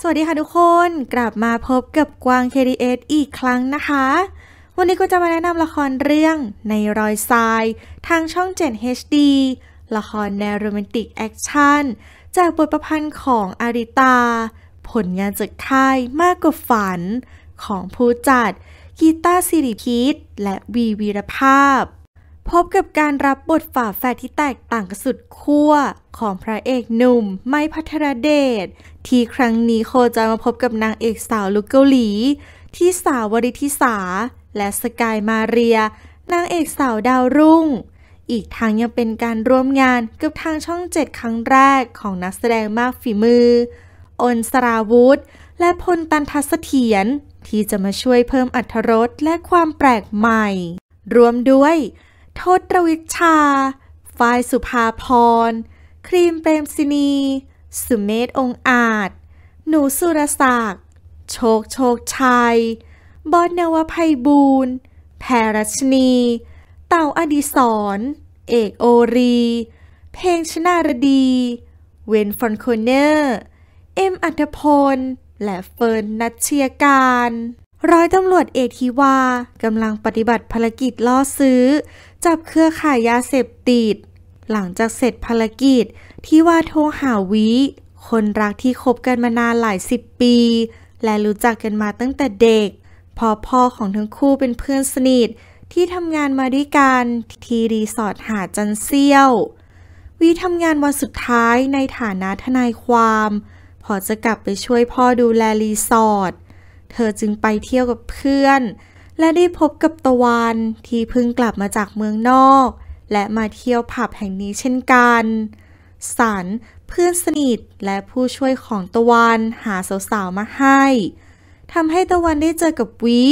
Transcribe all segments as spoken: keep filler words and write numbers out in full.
สวัสดีค่ะทุกคนกลับมาพบกับกวาง เค ดี เอส อีกครั้งนะคะวันนี้ก็จะมาแนะนำละครเรื่องในรอยทรายทางช่องเจ็ด เอช ดี ละครแนวโรแมนติกแอคชั่นจากบทประพันธ์ของอาริตาผลงานจากค่ายมากกว่าฝันของผู้จัดกีตาร์สิริพีทและวีวีรภาพพบกับการรับบทฝาแฝดที่แตกต่างกันสุดขั้วของพระเอกหนุ่มไมค์ ภัทรเดชที่ครั้งนี้โคจรมาพบกับนางเอกสาวลุกเกาหลีที่สาววริธิสาและสกายมาเรียนางเอกสาวดาวรุ่งอีกทางยังเป็นการร่วมงานกับทางช่องเจ็ดครั้งแรกของนักแสดงมากฝีมืออนสราวุธและพลตันทเสถียรที่จะมาช่วยเพิ่มอรรถรสและความแปลกใหม่รวมด้วยโทษรวิชาฝ้ายสุภาพรครีมเปรมศินีสุเมธองค์อาจหนูสุรศักดิ์โชคโชคชัยบอลนวภัยบูรณ์แพรรัชนีเต่าอดิศรเอกโอรีเพลงชนารดีเวนฟอนโคเนอร์เอ็มอัธพลและเฟิร์นนัชเชียการร้อยตำรวจเอกธิวากำลังปฏิบัติภารกิจล่อซื้อจับเครือข่ายยาเสพติดหลังจากเสร็จภารกิจธิวาโทรหาวิคนรักที่คบกันมานานหลายสิบปีและรู้จักกันมาตั้งแต่เด็กพอพ่อของทั้งคู่เป็นเพื่อนสนิทที่ทำงานมาด้วยกันที่รีสอร์ทหาดจันเซี่ยววิทำงานวันสุดท้ายในฐานะทนายความพอจะกลับไปช่วยพ่อดูแลรีสอร์ทเธอจึงไปเที่ยวกับเพื่อนและได้พบกับตะวันที่เพิ่งกลับมาจากเมืองนอกและมาเที่ยวผับแห่งนี้เช่นกันสันเพื่อนสนิทและผู้ช่วยของตะวันหาสาวๆมาให้ทำให้ตะวันได้เจอกับวิ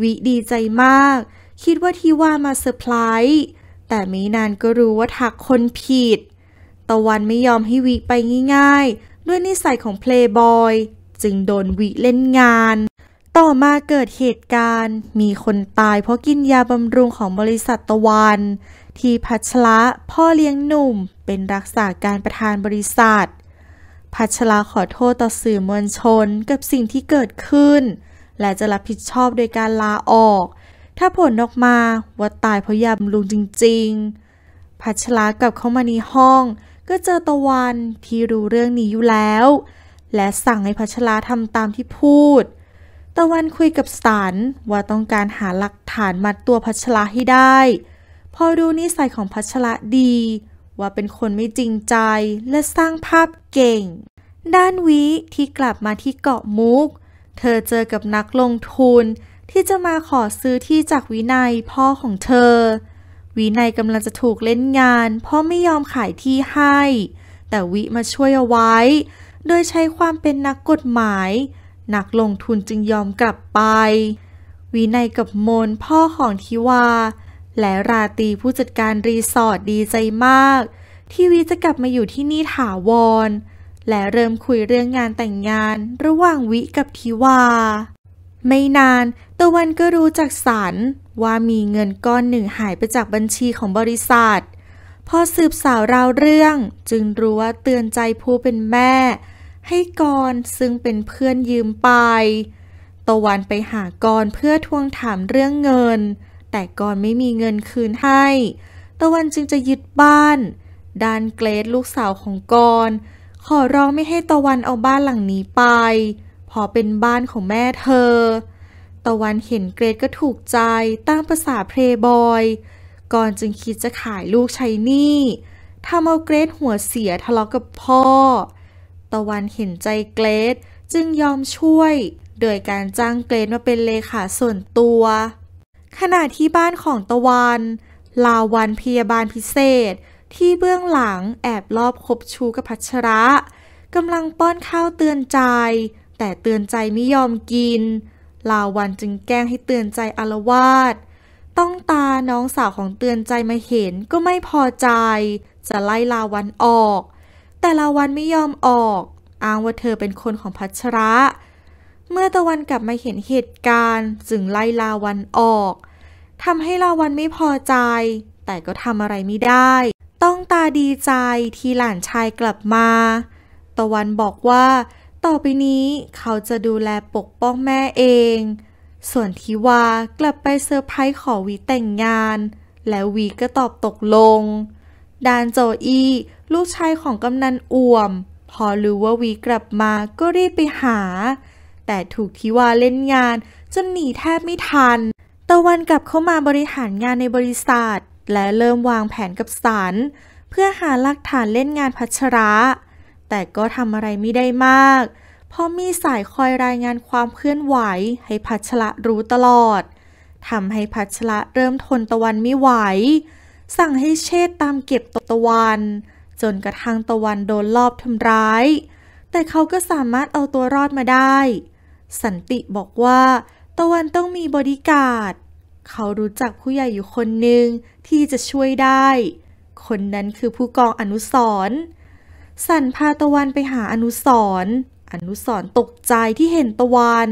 วิดีใจมากคิดว่าที่ว่ามาเซอร์ไพรส์แต่ไม่นานก็รู้ว่าทักคนผิดตะวันไม่ยอมให้วิไปง่ายๆด้วยนิสัยของเพลย์บอยจึงโดนวิเล่นงานต่อมาเกิดเหตุการณ์มีคนตายเพราะกินยาบำรุงของบริษัทตะวันที่พัชระพ่อเลี้ยงหนุ่มเป็นรักษาการประธานบริษัทพัชระขอโทษต่อสื่อมวลชนกับสิ่งที่เกิดขึ้นและจะรับผิดชอบโดยการลาออกถ้าผลออกมาว่าตายเพราะยาบำรุงจริงๆพัชระกลับเข้ามาในห้องก็เจอตะวันที่รู้เรื่องนี้อยู่แล้วและสั่งให้พัชราทำตามที่พูดตะวันคุยกับสันว่าต้องการหาหลักฐานมัดตัวพัชราให้ได้พอดูนิสัยของพัชราดีว่าเป็นคนไม่จริงใจและสร้างภาพเก่งด้านวิที่กลับมาที่เกาะมุกเธอเจอกับนักลงทุนที่จะมาขอซื้อที่จากวินัยพ่อของเธอวินัยกำลังจะถูกเล่นงานเพราะไม่ยอมขายที่ให้แต่วิมาช่วยเอาไว้โดยใช้ความเป็นนักกฎหมายนักลงทุนจึงยอมกลับไปวินัยกับมนพ่อของธิวาและราตรีผู้จัดการรีสอร์ทดีใจมากที่วิจะกลับมาอยู่ที่นี่ถาวรและเริ่มคุยเรื่องงานแต่งงานระหว่างวิกับธิวาไม่นานตะวันก็รู้จากสันว่ามีเงินก้อนหนึ่งหายไปจากบัญชีของบริษัทพอสืบสาวราวเรื่องจึงรู้ว่าเตือนใจผู้เป็นแม่ให้กรซึ่งเป็นเพื่อนยืมไปตะวันไปหากรเพื่อทวงถามเรื่องเงินแต่กรไม่มีเงินคืนให้ตะวันจึงจะยึดบ้านด้านเกรซลูกสาวของกรขอร้องไม่ให้ตะวันเอาบ้านหลังนี้ไปเพราะเป็นบ้านของแม่เธอตะวันเห็นเกรซก็ถูกใจตั้งภาษาเพลย์บอยกรจึงคิดจะขายลูกใช้หนี้ทำเอาเกรซหัวเสียทะเลาะกับพ่อตะวันเห็นใจเกรซจึงยอมช่วยโดยการจ้างเกรซมาเป็นเลขาส่วนตัวขณะที่บ้านของตะวันลาวันพยาบาลพิเศษที่เบื้องหลังแอบลอบคบชู้กับพัชระกำลังป้อนข้าวเตือนใจแต่เตือนใจไม่ยอมกินลาวันจึงแกล้งให้เตือนใจอาละวาดต้องตาน้องสาวของเตือนใจมาเห็นก็ไม่พอใจจะไล่ลาวันออกแต่ลาวันไม่ยอมออกอ้างว่าเธอเป็นคนของพัชระเมื่อตะวันกลับมาเห็นเหตุการณ์จึงไล่ลาวันออกทำให้ลาวันไม่พอใจแต่ก็ทำอะไรไม่ได้ต้องตาดีใจที่หลานชายกลับมาตะวันบอกว่า ต่อไปนี้เขาจะดูแลปกป้องแม่เองส่วนทิวากลับไปเซอร์ไพรส์ขอวีแต่งงานและวีก็ตอบตกลงดานโจอี้ลูกชายของกำนันอ่วมพอรู้ว่าวีกลับมาก็รีบไปหาแต่ถูกทิวาเล่นงานจนหนีแทบไม่ทันตะวันกลับเข้ามาบริหารงานในบริษัทและเริ่มวางแผนกับสารเพื่อหาหลักฐานเล่นงานพัชระแต่ก็ทำอะไรไม่ได้มากเพราะมีสายคอยรายงานความเคลื่อนไหวให้พัชระรู้ตลอดทำให้พัชระเริ่มทนตะวันไม่ไหวสั่งให้เชษตามเก็บตะวันจนกระทั่งตะวันโดนลอบทำร้ายแต่เขาก็สามารถเอาตัวรอดมาได้สันติบอกว่าตะวันต้องมีบอดี้การ์ดเขารู้จักผู้ใหญ่อยู่คนหนึ่งที่จะช่วยได้คนนั้นคือผู้กองอนุสรณ์สันพาตะวันไปหาอนุสรณ์อนุสรณ์ตกใจที่เห็นตะวัน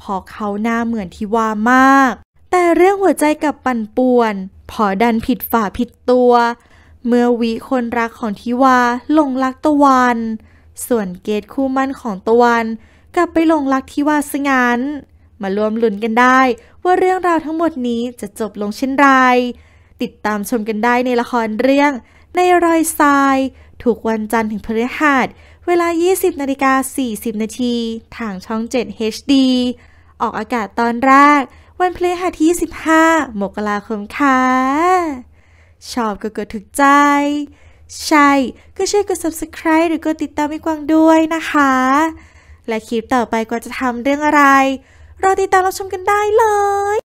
พอเขาหน้าเหมือนทิวามากแต่เรื่องหัวใจกับปั่นป่วนพอดันผิดฝาผิดตัวเมื่อวิคนรักของทิวาหลงรักตะวันส่วนเกตคู่มั่นของตะวันกลับไปหลงรักทิวาซะงั้นมาร่วมลุ้นกันได้ว่าเรื่องราวทั้งหมดนี้จะจบลงเช่นไรติดตามชมกันได้ในละครเรื่องในรอยทรายทุกวันจันทร์ถึงพฤหัสเวลา ยี่สิบนาฬิกาสี่สิบนาที ทางช่อง เจ็ด เอช ดี ออกอากาศตอนแรกวันพฤหัสที่ยี่สิบห้ามกราคมค่ะชอบก็กดถูกใจใช่ก็ช่วยกด ซับสไครบ์ หรือกดติดตามพี่กวางด้วยนะคะและคลิปต่อไปกว่าจะทำเรื่องอะไรรอติดตามรับชมกันได้เลย